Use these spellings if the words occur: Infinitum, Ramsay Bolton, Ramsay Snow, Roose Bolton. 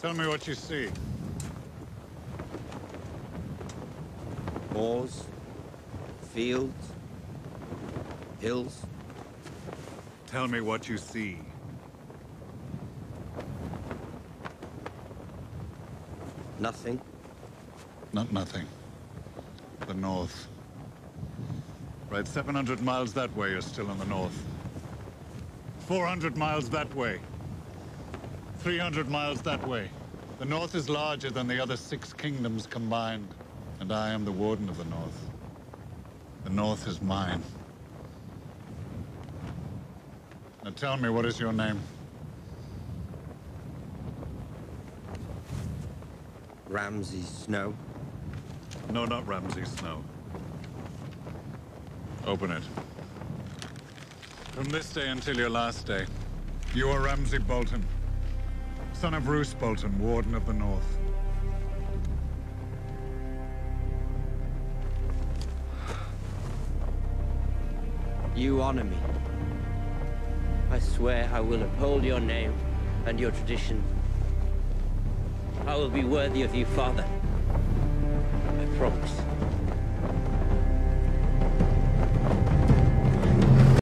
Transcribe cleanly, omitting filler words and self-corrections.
Tell me what you see. Moors, fields, hills. Tell me what you see. Nothing. Not nothing. The north. Right, 700 miles that way, you're still in the north. 400 miles that way. 300 miles that way. The north is larger than the other 6 kingdoms combined, and I am the warden of the north. The north is mine. Now tell me, what is your name? Ramsay Snow. No, not Ramsay Snow. Open it. From this day until your last day, you are Ramsay Bolton, son of Roose Bolton, warden of the north. You honor me. I swear I will uphold your name and your tradition. I will be worthy of you, Father. I promise.